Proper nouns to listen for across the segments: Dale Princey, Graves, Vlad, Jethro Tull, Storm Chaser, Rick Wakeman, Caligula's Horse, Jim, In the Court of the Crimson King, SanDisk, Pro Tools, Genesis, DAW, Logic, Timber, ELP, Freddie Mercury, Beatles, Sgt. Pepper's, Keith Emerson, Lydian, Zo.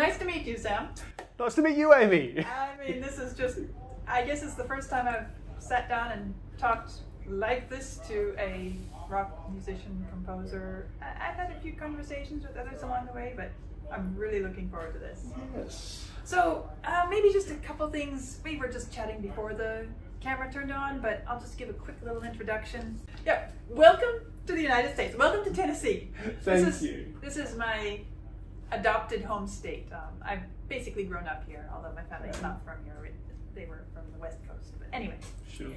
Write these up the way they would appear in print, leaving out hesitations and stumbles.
nice to meet you, Sam. Nice to meet you, Amy. I mean, this is just, I guess it's the first time I've sat down and talked like this to a rock musician, composer. I've had a few conversations with others along the way, but I'm really looking forward to this. Yes. So maybe just a couple things. We were just chatting before the camera turned on, but I'll just give a quick little introduction. Yep. Welcome to the United States. Welcome to Tennessee. Thank you. This is my adopted home state. I've basically grown up here, although my family's not from here. They were from the West Coast. But anyway. Sure.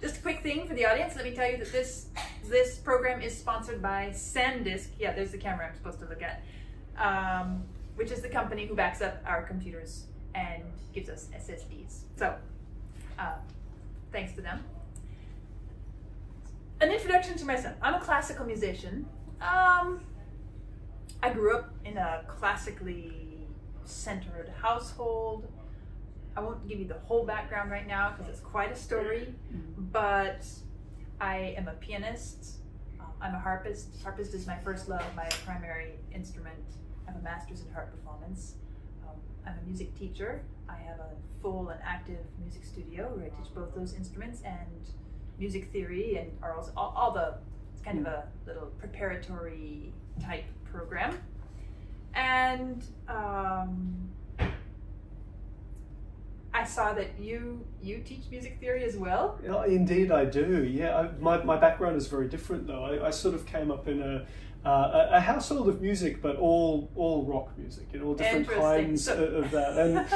Just a quick thing for the audience. Let me tell you that this program is sponsored by SanDisk. Yeah, there's the camera I'm supposed to look at, which is the company who backs up our computers and gives us SSDs. So. Thanks to them. An introduction to myself. I'm a classical musician. I grew up in a classically centered household. I won't give you the whole background right now because it's quite a story, but I am a pianist. I'm a harpist. Harpist is my first love, my primary instrument. I have a master's in harp performance. I'm a music teacher. I have a full and active music studio where I teach both those instruments and music theory and it's kind of a little preparatory type program. And I saw that you teach music theory as well. Indeed I do, yeah. My background is very different though. I sort of came up in a household of music, but all rock music, you know, all different kinds of that, and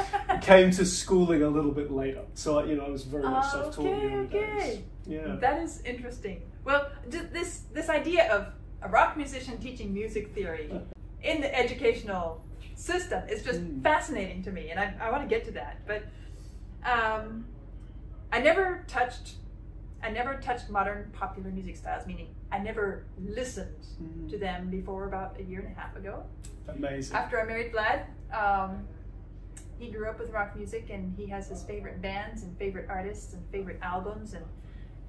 came to schooling a little bit later. So you know, I was very much self-taught. Okay. Yeah, that is interesting. Well, this idea of a rock musician teaching music theory in the educational system is just fascinating to me, and I want to get to that. But I never touched modern popular music styles, meaning I never listened to them before about 1.5 years ago. Amazing. After I married Vlad, he grew up with rock music and he has his favorite bands and favorite artists and favorite albums,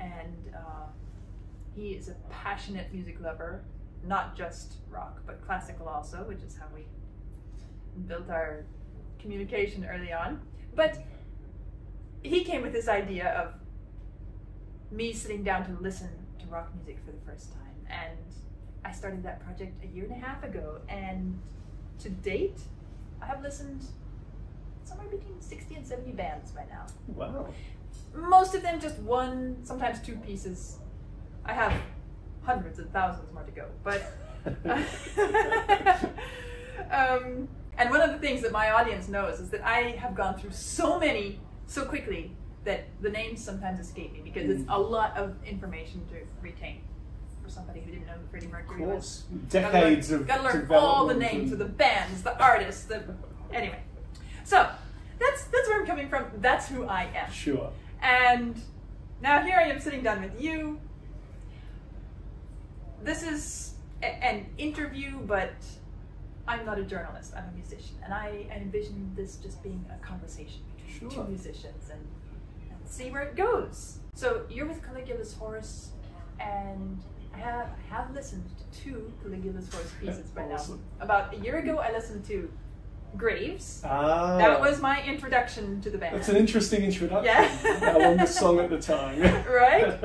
and he is a passionate music lover, not just rock, but classical also, which is how we built our communication early on. But he came with this idea of me sitting down to listen to rock music for the first time, and I started that project 1.5 years ago, and to date I have listened somewhere between 60 and 70 bands by now. Wow. Most of them just one, sometimes two pieces. I have hundreds and thousands more to go, but and one of the things that my audience knows is that I have gone through so many so quickly that the names sometimes escape me, because it's a lot of information to retain for somebody who didn't know who Freddie Mercury was. Decades of development. Gotta learn all the names of the bands, the artists, anyway. So that's where I'm coming from. That's who I am. Sure. And now here I am sitting down with you. This is an interview, but I'm not a journalist. I'm a musician, and I envision this just being a conversation between two musicians and see where it goes. So you're with Caligula's Horse, and I have listened to 2 Caligula's Horse pieces by now. About 1 year ago, I listened to Graves. Ah. That was my introduction to the band. That's an interesting introduction. Yeah. I loved the song at the time. Right?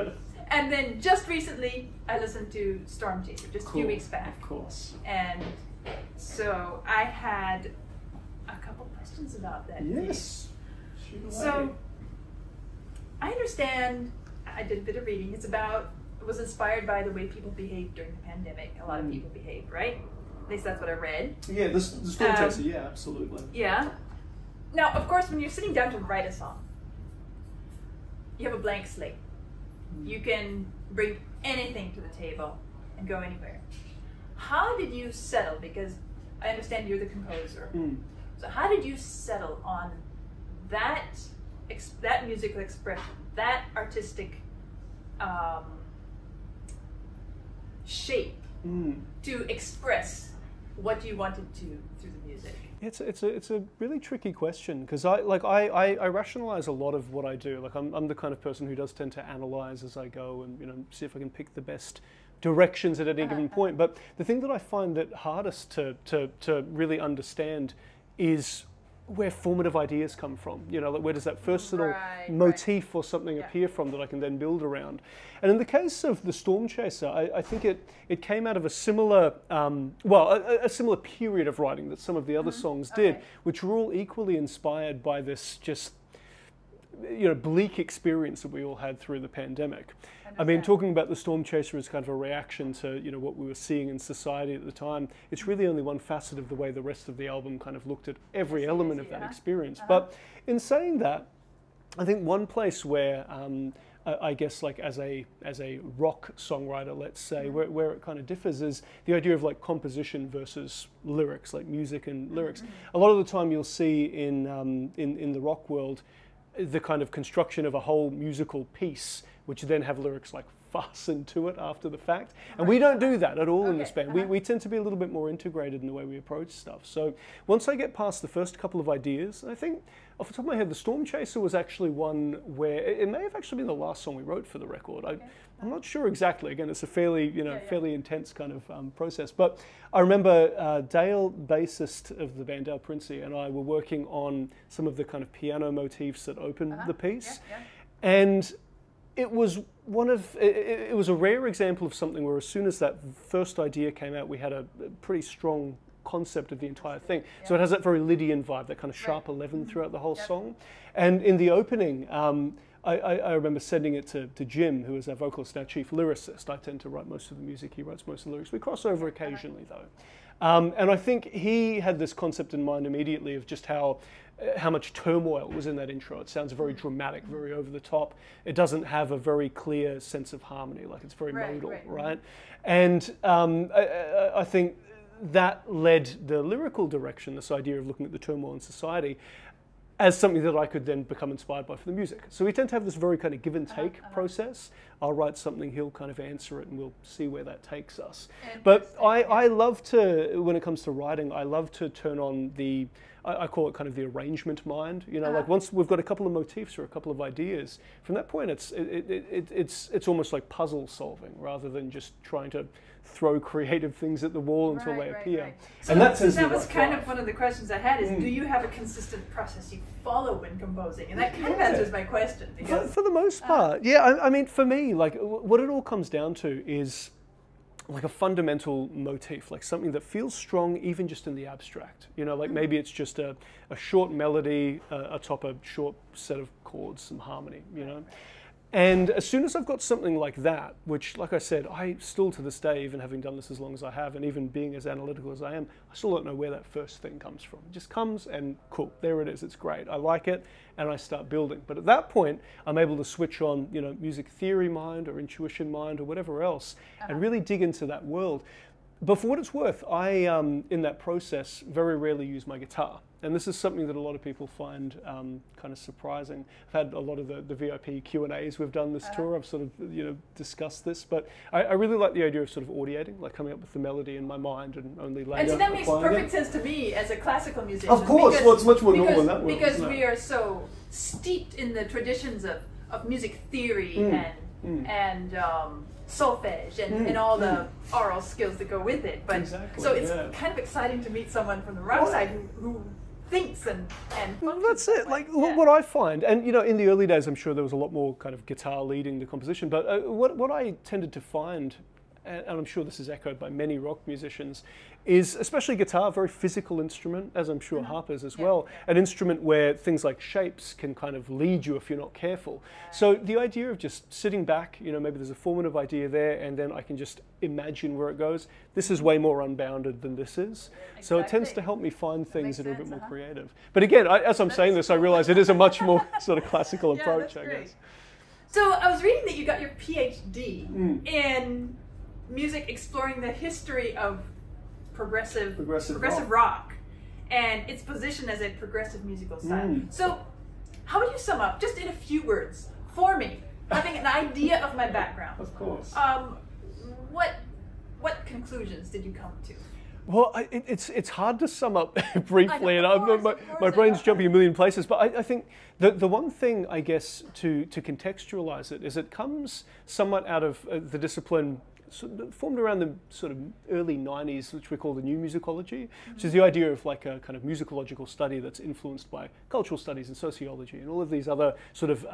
And then just recently, I listened to Storm Chaser, just a few weeks back. Of course. And so I had a couple questions about that. Yes. So I understand, I did a bit of reading, it was inspired by the way people behaved during the pandemic. A lot of people behaved, right? At least that's what I read. Yeah, the Storm Chaser, yeah, absolutely. Yeah. Now, of course, when you're sitting down to write a song, you have a blank slate. You can bring anything to the table and go anywhere. How did you settle, because I understand you're the composer, so how did you settle on that musical expression, that artistic shape to express what you wanted to through the music? It's a really tricky question, because I rationalize a lot of what I do. Like I'm the kind of person who does tend to analyze as I go and, you know, see if I can pick the best directions at any given point. But the thing that I find it hardest to really understand is where formative ideas come from. You know, like where does that first little motif or something appear from that I can then build around? And in the case of the Storm Chaser, I think it came out of a similar, well, a similar period of writing that some of the other songs did, which were all equally inspired by this just, you know, bleak experience that we all had through the pandemic. I mean, talking about the Storm Chaser as kind of a reaction to, you know, what we were seeing in society at the time, it's really only one facet of the way the rest of the album kind of looked at every element of that experience. But in saying that, I think one place where I guess, like as a rock songwriter, let's say, where it kind of differs is the idea of like composition versus lyrics, like music and lyrics. A lot of the time, you'll see in the rock world, the kind of construction of a whole musical piece, which then have lyrics like fastened to it after the fact. And we don't do that at all in this band. We tend to be a little bit more integrated in the way we approach stuff. So once I get past the first couple of ideas, I think off the top of my head, the Storm Chaser was actually one where it may have actually been the last song we wrote for the record. I'm not sure exactly. Again, it's a fairly, you know, fairly intense kind of process. But I remember Dale, bassist of the band, Dale Princey, and I were working on some of the kind of piano motifs that opened the piece, and it was a rare example of something where as soon as that first idea came out, we had a pretty strong concept of the entire thing. So it has that very Lydian vibe, that kind of sharp 11 throughout the whole song. And in the opening, I remember sending it to Jim, who is our vocalist, our chief lyricist. I tend to write most of the music, he writes most of the lyrics. We cross over occasionally though. And I think he had this concept in mind immediately of just how much turmoil was in that intro. It sounds very dramatic, very over the top. It doesn't have a very clear sense of harmony, like it's very modal, right? And I think that led the lyrical direction, this idea of looking at the turmoil in society, as something that I could then become inspired by for the music. So we tend to have this very kind of give and take process. I'll write something, he'll kind of answer it, and we'll see where that takes us. But I love to, when it comes to writing, I love to turn on the, I call it kind of the arrangement mind. You know, like once we've got a couple of motifs or a couple of ideas, from that point it's almost like puzzle solving rather than just trying to throw creative things at the wall until they appear. So and that was kind of one of the questions I had is, do you have a consistent process you follow when composing? And that kind of answers my question. Because, for the most part, I mean, for me, like what it all comes down to is like a fundamental motif, like something that feels strong even just in the abstract. You know, like maybe it's just a short melody atop a short set of chords, some harmony, you know. And as soon as I've got something like that, which, like I said, I still to this day, even having done this as long as I have, and even being as analytical as I am, I still don't know where that first thing comes from. It just comes and cool, there it is, it's great. I like it, and I start building. But at that point, I'm able to switch on, you know, music theory mind or intuition mind or whatever else, and really dig into that world. But for what it's worth, I, in that process, very rarely use my guitar. And this is something that a lot of people find kind of surprising. I've had a lot of the VIP Q&As we've done this tour. I've sort of, you know, discussed this, but I really like the idea of sort of audiating, like coming up with the melody in my mind and only later. And so that makes perfect sense to me as a classical musician. Of course, because, well, it's much more normal in that world. Because we are so steeped in the traditions of music theory and solfege and all the oral skills that go with it. But so it's kind of exciting to meet someone from the rock side who thinks and that's it. Like what I find, and you know, in the early days, I'm sure there was a lot more kind of guitar leading the composition. But what I tended to find, and I'm sure this is echoed by many rock musicians, is especially guitar, a very physical instrument, as I'm sure harp is as well, an instrument where things like shapes can kind of lead you if you're not careful. So the idea of just sitting back, you know, maybe there's a formative idea there, and then I can just imagine where it goes. This is way more unbounded than this is. So it tends to help me find things that are a bit more creative. But again, as I'm saying this, I realize it is a much more sort of classical approach, I guess. So I was reading that you got your PhD in music, exploring the history of progressive rock and its position as a progressive musical style. So how would you sum up, just in a few words, for me, having an idea of my background? Of course. What conclusions did you come to? Well, it's hard to sum up briefly, and my brain's jumping a million places, but I think the one thing, I guess, to contextualize it is it comes somewhat out of the discipline formed around the sort of early 90s, which we call the new musicology, which is the idea of like a kind of musicological study that's influenced by cultural studies and sociology and all of these other sort of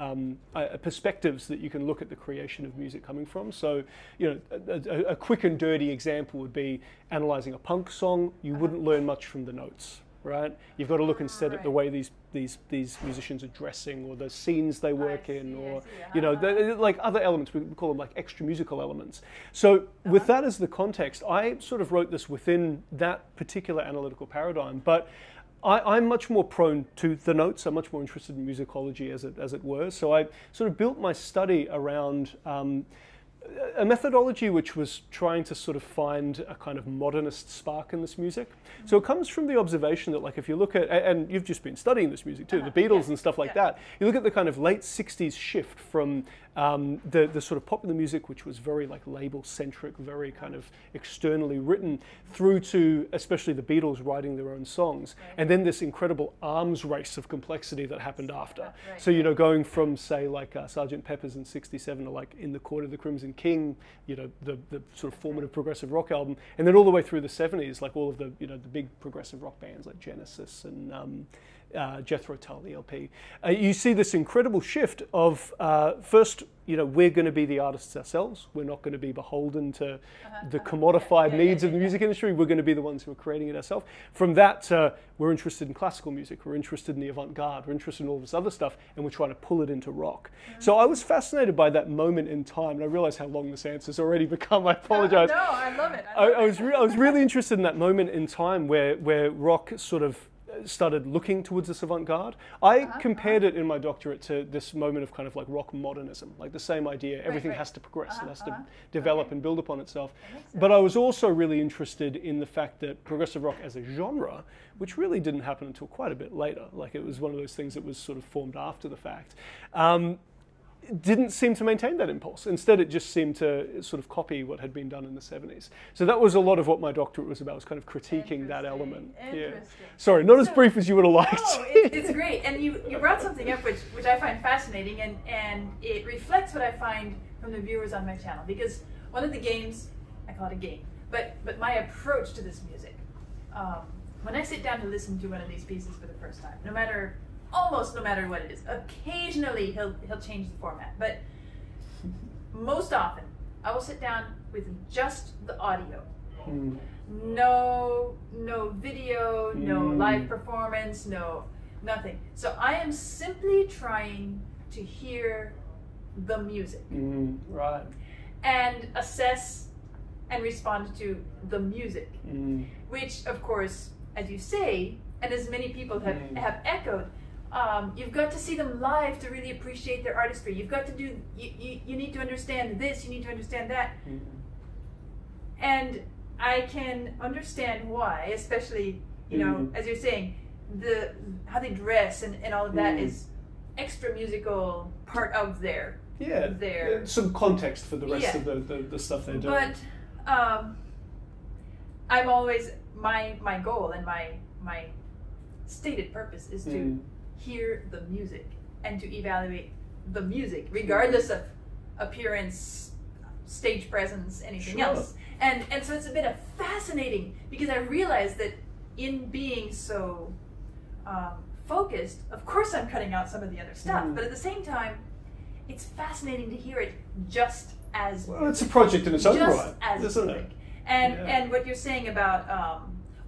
perspectives that you can look at the creation of music coming from. So, you know, a quick and dirty example would be analyzing a punk song. You wouldn't learn much from the notes. Right? You've got to look instead at the way these musicians are dressing, or the scenes they work in, or you know, like other elements. We call them like extra musical elements. So with that as the context, I sort of wrote this within that particular analytical paradigm. But I'm much more prone to the notes. I'm much more interested in musicology, as it were. So I sort of built my study around a methodology which was trying to sort of find a kind of modernist spark in this music. So it comes from the observation that, like, if you look at, and you've just been studying this music too, the Beatles and stuff like that, you look at the kind of late 60s shift from the sort of popular music, which was very like label-centric, very kind of externally written, through to especially the Beatles writing their own songs. And then this incredible arms race of complexity that happened after. So, you know, going from, say, like Sgt. Pepper's in 67 to like In the Court of the Crimson King, you know, the sort of formative progressive rock album, and then all the way through the 70s, like all of the, you know, the big progressive rock bands like Genesis and Jethro Tull, ELP. You see this incredible shift of first, you know, we're going to be the artists ourselves. We're not going to be beholden to the commodified needs of the music industry. We're going to be the ones who are creating it ourselves. From that, we're interested in classical music. We're interested in the avant-garde. We're interested in all this other stuff, and we're trying to pull it into rock. So I was fascinated by that moment in time, and I realize how long this answer's already become. I apologize. No, I love it. I was really interested in that moment in time where rock sort of started looking towards this avant-garde. I compared it in my doctorate to this moment of kind of like rock modernism, like the same idea, everything has to progress, it has to develop and build upon itself. But I was also really interested in the fact that progressive rock as a genre, which really didn't happen until quite a bit later, like it was one of those things that was sort of formed after the fact, didn't seem to maintain that impulse. Instead, it just seemed to sort of copy what had been done in the 70s. So that was a lot of what my doctorate was about, was kind of critiquing that element. Yeah. Sorry, not as brief as you would have liked. No, it's great. And you brought something up which I find fascinating, and it reflects what I find from the viewers on my channel. Because one of the games, I call it a game, but my approach to this music, when I sit down to listen to one of these pieces for the first time, almost no matter what it is. Occasionally he'll change the format, but most often I will sit down with just the audio. No video, no live performance, no nothing. So I am simply trying to hear the music. Right. And assess and respond to the music, which of course, as you say, and as many people have echoed, you've got to see them live to really appreciate their artistry. You've got to do, you need to understand this, you need to understand that. And I can understand why, especially, you know, as you're saying, how they dress and all of that is extra musical part of their. Yeah, some context for the rest of the stuff they're doing. But I'm always, my goal and my stated purpose is to hear the music and to evaluate the music, regardless of appearance, stage presence, anything else. And so it's a bit of fascinating, because I realized that in being so focused, of course I'm cutting out some of the other stuff, but at the same time, it's fascinating to hear it just as music. Well, it's a project in its own right, isn't it? And what you're saying about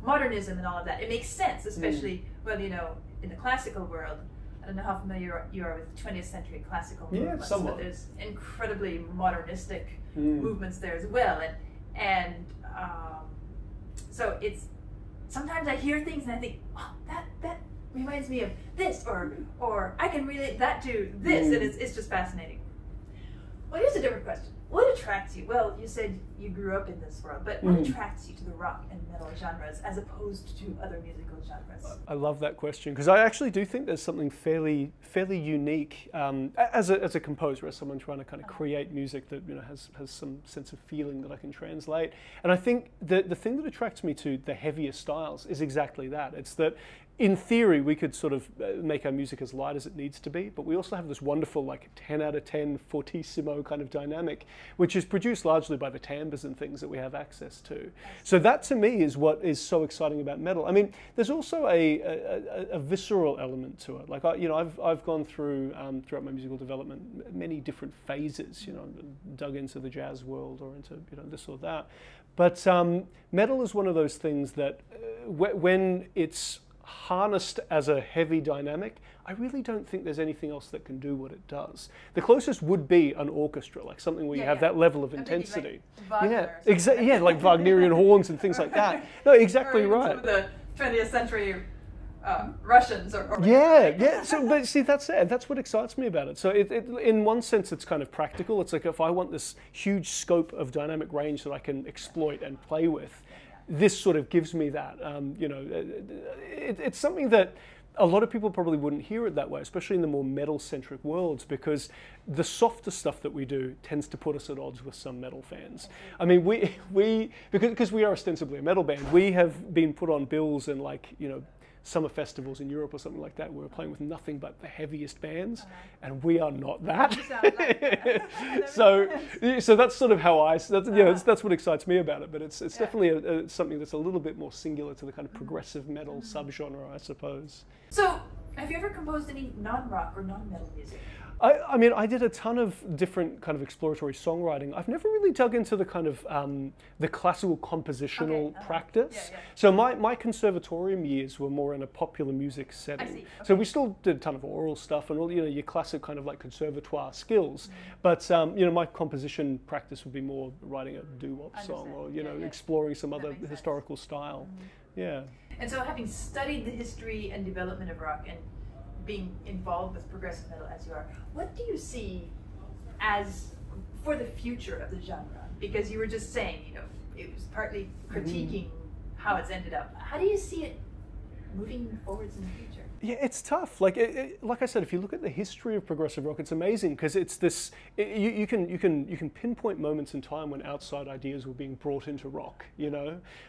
modernism and all of that, it makes sense, especially, well, you know, in the classical world, I don't know how familiar you are with 20th century classical movements, but there's incredibly modernistic movements there as well. And so it's, sometimes I hear things and I think, oh, that reminds me of this, or I can relate that to this, and it's just fascinating. Well, here's a different question. What attracts you? Well, you said you grew up in this world, but what attracts you to the rock and metal genres as opposed to other musical genres? I love that question, because I actually do think there's something fairly unique as a composer, as someone trying to kind of create music that, you know, has some sense of feeling that I can translate. And I think the thing that attracts me to the heavier styles is exactly that. It's that in theory, we could sort of make our music as light as it needs to be, but we also have this wonderful like 10 out of 10 fortissimo kind of dynamic, which is produced largely by the timbres and things that we have access to. So that to me is what is so exciting about metal. I mean, there's also a visceral element to it. Like, I've gone through, throughout my musical development, many different phases, dug into the jazz world or into, this or that. But metal is one of those things that when it's harnessed as a heavy dynamic, I really don't think there's anything else that can do what it does. The closest would be an orchestra, like something where you have that level of intensity. Like like Wagnerian horns and things like that. No, exactly right. Some of the 20th century Russians or So, but see, that's it. That's what excites me about it. So, in one sense, it's kind of practical. It's like if I want this huge scope of dynamic range that I can exploit and play with, this sort of gives me that. It's something that a lot of people probably wouldn't hear it that way, especially in the more metal-centric worlds, because the softer stuff that we do tends to put us at odds with some metal fans. I mean, because we are ostensibly a metal band, we have been put on bills and summer festivals in Europe or something like that, where we're playing with nothing but the heaviest bands, and we are not that. So that's sort of how that's what excites me about it. But it's definitely something that's a little bit more singular to the kind of progressive metal subgenre, I suppose. So, have you ever composed any non-rock or non-metal music? I mean, I did a ton of different kind of exploratory songwriting. I've never really dug into the kind of the classical compositional practice. So my conservatorium years were more in a popular music setting. So we still did a ton of oral stuff and all your classic kind of like conservatoire skills. But my composition practice would be more writing a doo-wop song or exploring some other historical style. Yeah. And so, having studied the history and development of rock and being involved with progressive metal as you are, what do you see as for the future of the genre? Because you were just saying, it was partly critiquing how it's ended up. How do you see it moving forwards in the future? Yeah, it's tough. Like like I said, if you look at the history of progressive rock, it's amazing because it's this. You can pinpoint moments in time when outside ideas were being brought into rock.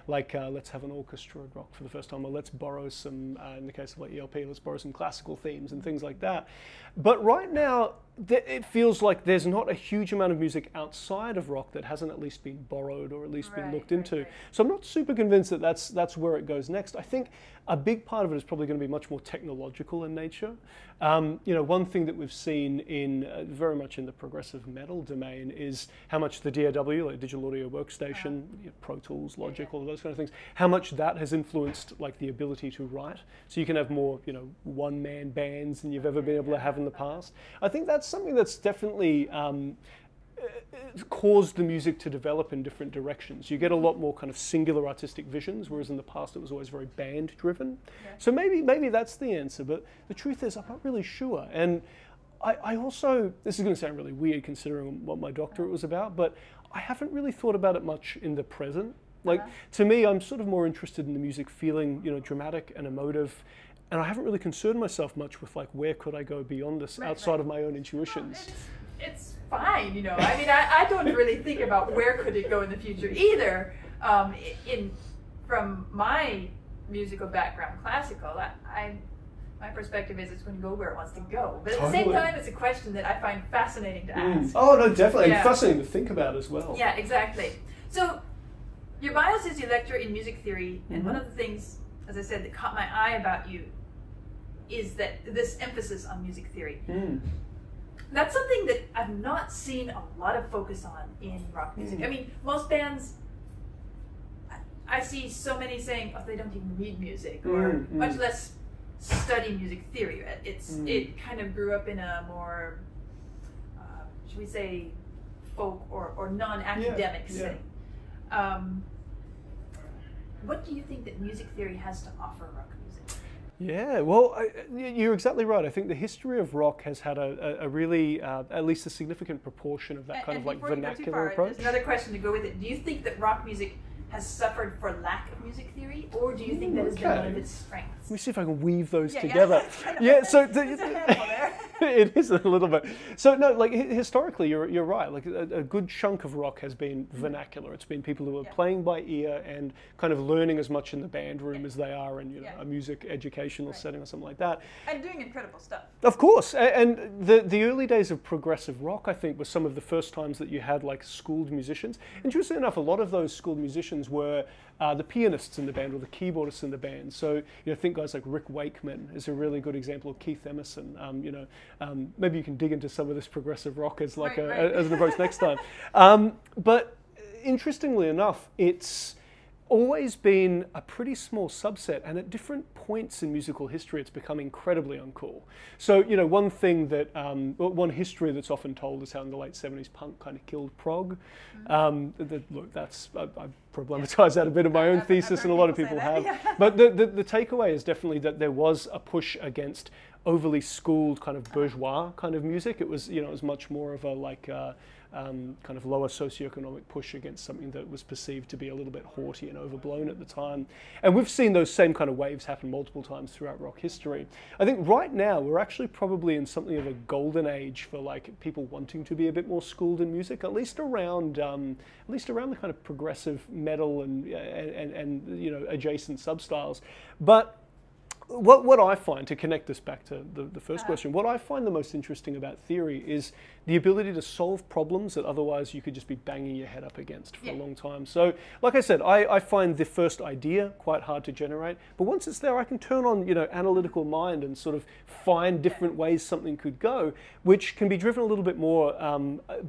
Like let's have an orchestra of rock for the first time, or let's borrow some. In the case of like ELP, let's borrow some classical themes and things like that. But right now, it feels like there's not a huge amount of music outside of rock that hasn't at least been borrowed or at least been looked into. So I'm not super convinced that that's where it goes next. I think a big part of it is probably going to be much more technological in nature. One thing that we've seen in very much in the progressive metal domain is how much the DAW, like Digital Audio Workstation, Pro Tools, Logic, all of those kind of things, how much that has influenced like the ability to write. So you can have more, one-man bands than you've ever been able to have in the past. I think that's something that's definitely caused the music to develop in different directions. You get a lot more kind of singular artistic visions, whereas in the past it was always very band driven. So maybe that's the answer, but the truth is I'm not really sure. And I also, this is going to sound really weird considering what my doctorate was about, but I haven't really thought about it much in the present. Like to me, I'm sort of more interested in the music feeling, dramatic and emotive. And I haven't really concerned myself much with like where could I go beyond this outside of my own intuitions. It's fine, I mean, I don't really think about where could it go in the future either. From my musical background, classical, my perspective is it's going to go where it wants to go. But at the same time, it's a question that I find fascinating to ask. Oh no, definitely, and fascinating to think about as well. Yeah, exactly. So your bio says you lecture in music theory, and one of the things, as I said, that caught my eye about you is that this emphasis on music theory. That's something that I've not seen a lot of focus on in rock music. I mean, most bands, I see so many saying, oh, they don't even read music, or much less study music theory. It kind of grew up in a more, should we say, folk or non-academic setting. What do you think that music theory has to offer rock music? Yeah, well, you're exactly right. I think the history of rock has had a really, at least a significant proportion of that kind of like vernacular approach. There's another question to go with it. Do you think that rock music has suffered for lack of music theory, or do you think that has been one of its strengths? Let me see if I can weave those together. Yeah, so It is a little bit. So no, like historically, you're right. Like a good chunk of rock has been vernacular. It's been people who are playing by ear and kind of learning as much in the band room as they are in a music educational setting or something like that. And doing incredible stuff. Of course, and the early days of progressive rock, I think, were some of the first times that you had like schooled musicians. Interestingly enough, a lot of those schooled musicians were the pianists in the band or the keyboardists in the band. So think guys like Rick Wakeman is a really good example, or Keith Emerson. Maybe you can dig into some of this progressive rock as like as an approach next time. But interestingly enough, it's always been a pretty small subset, and at different points in musical history, it's become incredibly uncool. So, one thing that, one history that's often told is how in the late 70s punk kind of killed prog. Look, that's, I problematize that a bit of my own thesis, and a lot of people have. Yeah. But the takeaway is definitely that there was a push against overly schooled kind of bourgeois kind of music. It was, it was much more of a like, kind of lower socioeconomic push against something that was perceived to be a little bit haughty and overblown at the time. And we've seen those same kind of waves happen multiple times throughout rock history. I think right now we're actually probably in something of a golden age for like people wanting to be a bit more schooled in music, at least around the kind of progressive metal and adjacent substyles. But what I find, to connect this back to the first question, what I find the most interesting about theory is the ability to solve problems that otherwise you could just be banging your head up against for a long time. So, like I said, I find the first idea quite hard to generate, but once it's there, I can turn on analytical mind and sort of find different ways something could go, which can be driven a little bit more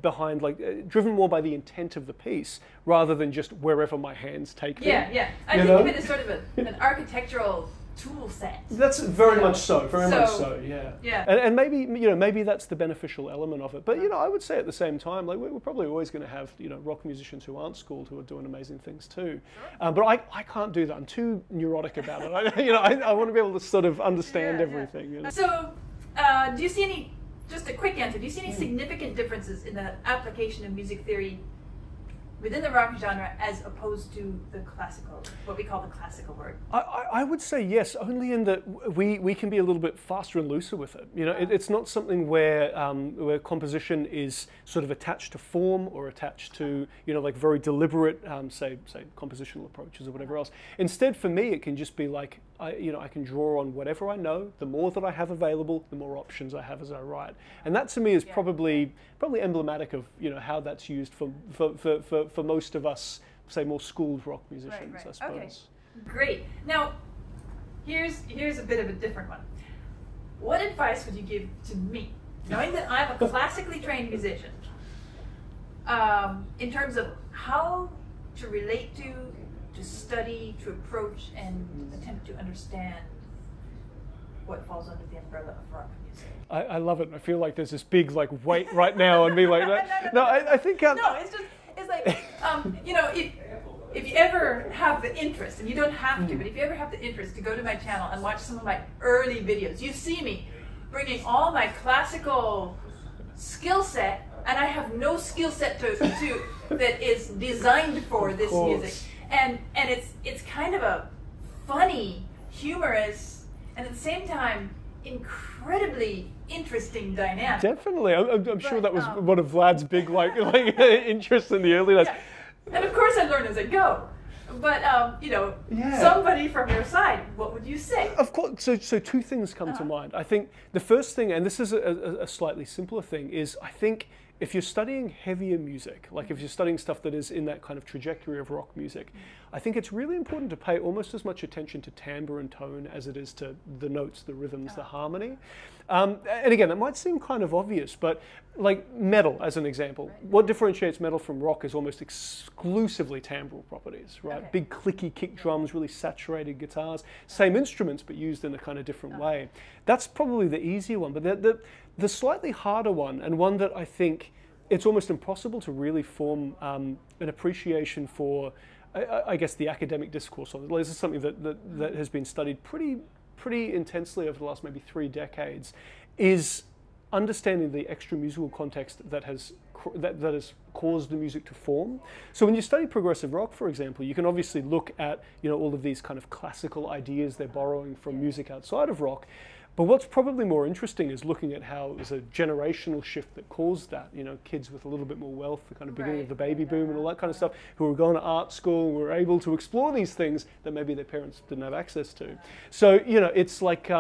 behind, like driven more by the intent of the piece rather than just wherever my hands take me. Yeah, yeah. I think of it as sort of an architectural tool set. That's very much so, yeah. Yeah. And maybe, maybe that's the beneficial element of it. But, I would say at the same time, like we're probably always going to have, rock musicians who aren't schooled who are doing amazing things too. But I can't do that. I'm too neurotic about it. I want to be able to sort of understand everything. Yeah. So, do you see any, just a quick answer, do you see any significant differences in the application of music theory within the rock genre as opposed to the classical, what we call the classical word? I would say yes, only in that we can be a little bit faster and looser with it. It's not something where composition is sort of attached to form or attached to, like very deliberate, say compositional approaches or whatever else. Instead, for me, it can just be like, I can draw on whatever I know. The more that I have available, the more options I have as I write. And that to me is probably emblematic of how that's used for most of us, say more schooled rock musicians, I suppose. Okay. Great. Now, here's a bit of a different one. What advice would you give to me, knowing that I'm a classically trained musician, in terms of how to relate to study, to approach, and attempt to understand what falls under the umbrella of rock music? I love it, and I feel like there's this big like weight right now on me like that. I think no, it's just, it's like, if you ever have the interest, and you don't have to, but if you ever have the interest to go to my channel and watch some of my early videos, you see me bringing all my classical skill set, and I have no skill set to that is designed for this music. And it's kind of a funny, humorous, and at the same time, incredibly interesting dynamic. Definitely. I'm sure that was one of Vlad's big like interests in the early days. Yeah. And of course I learn as I go. But, somebody from your side, what would you say? Of course. So two things come to mind. I think the first thing, and this is a slightly simpler thing, is I think if you're studying heavier music, like if you're studying stuff that is in that kind of trajectory of rock music, I think it's really important to pay almost as much attention to timbre and tone as it is to the notes, the rhythms, the harmony. And again, it might seem kind of obvious, but like metal, as an example, what differentiates metal from rock is almost exclusively timbral properties, right? Okay. Big clicky kick drums, really saturated guitars, same instruments, but used in a kind of different way. That's probably the easier one, but the slightly harder one, and one that I think it's almost impossible to really form an appreciation for, I guess, the academic discourse on it. This is something that has been studied pretty intensely over the last maybe 3 decades, is understanding the extra musical context that has caused the music to form. So when you study progressive rock, for example, you can obviously look at all of these kind of classical ideas they're borrowing from music outside of rock. But what's probably more interesting is looking at how it was a generational shift that caused that. You know, kids with a little bit more wealth, the kind of beginning of the baby boom and all that kind of stuff, who were going to art school, were able to explore these things that maybe their parents didn't have access to. So, you know, it's like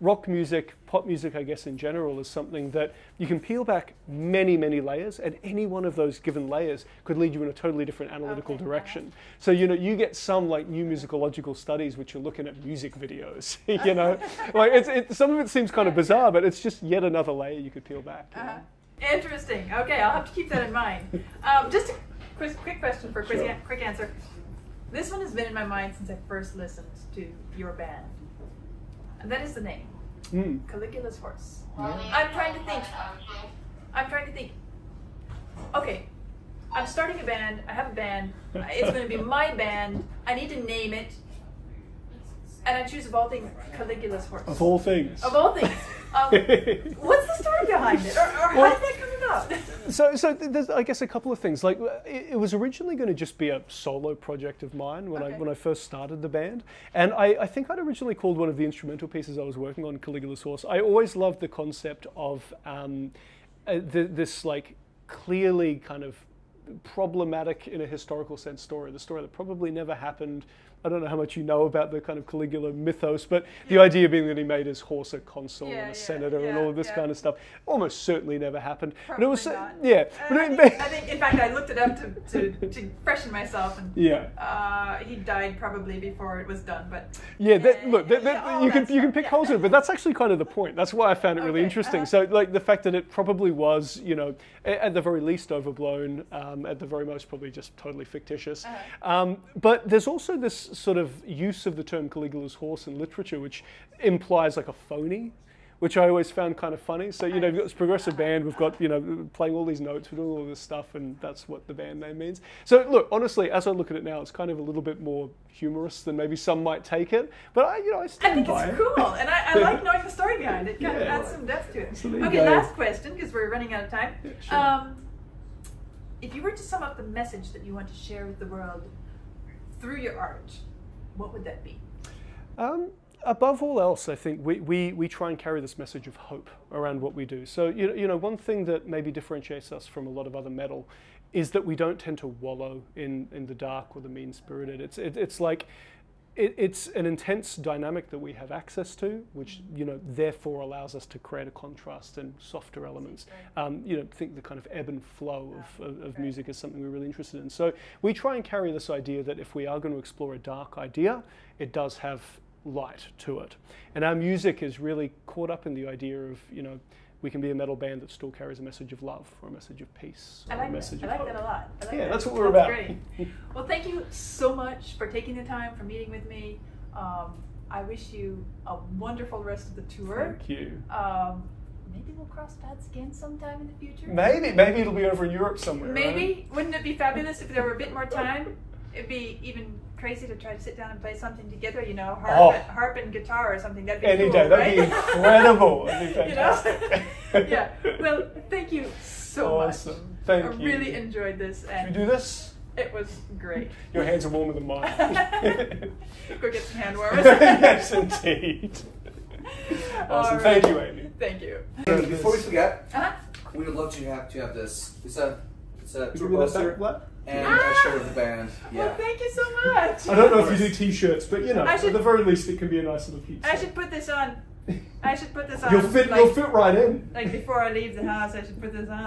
rock music, pop music, I guess, in general, is something that you can peel back many, many layers, and any one of those given layers could lead you in a totally different analytical direction. So, you know, you get some like new musicological studies which are looking at music videos, you know? Like, some of it seems kind of bizarre, but it's just yet another layer you could peel back. Interesting. Okay, I'll have to keep that in mind. Just a quick question for a quick answer. This one has been in my mind since I first listened to your band. And that is the name. Caligula's Horse. I'm trying to think. Okay, I'm starting a band. I have a band. It's going to be my band. I need to name it, and I choose, of all things, Caligula's Horse. Of all things. Of all things. What's the story behind it, or well, how did that come about? So there's, I guess, a couple of things. Like, it was originally going to just be a solo project of mine when I first started the band, and I think I'd originally called one of the instrumental pieces I was working on Caligula's Horse. I always loved the concept of this like clearly kind of problematic, in a historical sense, story—the story that probably never happened. I don't know how much you know about the kind of Caligula mythos, but the idea being that he made his horse a consul and a senator and all of this kind of stuff almost certainly never happened. Probably I think, in fact, I looked it up to freshen myself, and he died probably before it was done. But you can pick holes in it, but that's actually kind of the point. That's why I found it really interesting. So, like, the fact that it probably was, you know, at the very least overblown, at the very most probably just totally fictitious. But there's also this sort of use of the term Caligula's Horse in literature, which implies like a phony, which I always found kind of funny. So, you know, you've got this progressive band, we've got, you know, playing all these notes, we're doing all this stuff, and that's what the band name means. So look, honestly, as I look at it now, it's kind of a little bit more humorous than maybe some might take it, but I, you know, I stand by it. I think it's cool, and I like knowing the story behind it. Kind of adds some depth to it. So okay, last question, because we're running out of time. Yeah, sure. If you were to sum up the message that you want to share with the world through your art, what would that be? Above all else, I think we try and carry this message of hope around what we do. So, you know, one thing that maybe differentiates us from a lot of other metal is that we don't tend to wallow in the dark or the mean-spirited. It's an intense dynamic that we have access to, which, you know, therefore allows us to create a contrast and softer elements. You know, think the kind of ebb and flow of music is something we're really interested in. So we try and carry this idea that if we are going to explore a dark idea, it does have light to it. And our music is really caught up in the idea of, you know, we can be a metal band that still carries a message of love, or a message of peace, or a message of hope. I like that a lot. That's what we're about. Great. Well, thank you so much for taking the time, for meeting with me. I wish you a wonderful rest of the tour. Thank you. Maybe we'll cross paths again sometime in the future. Maybe it'll be over in Europe somewhere. Maybe. Right? Wouldn't it be fabulous if there were a bit more time? It'd be even crazy to try to sit down and play something together, you know, harp and guitar or something. That'd be cool, right? That'd be incredible. That'd be fantastic. You know? Well, thank you so much. Awesome. Thank you. I really enjoyed this. Should we do this? It was great. Your hands are warmer than mine. Go get some hand warmers. Yes, indeed. Awesome. Right. Thank you, Amy. Thank you. Before we forget, we would love to have this. It's a tour poster. And a shirt of the band. Yeah. Well, thank you so much. I don't know if you do t-shirts, but, you know, at the very least, it can be a nice little piece. I should put this on. I should put this on. You'll fit right in. Like, before I leave the house, I should put this on.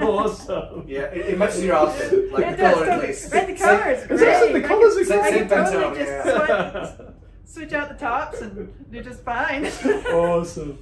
Awesome. Yeah, it matches your outfit. Like, the color at least. Right, the colors. The colors are great. I can totally just switch out the tops and you're just fine. Awesome.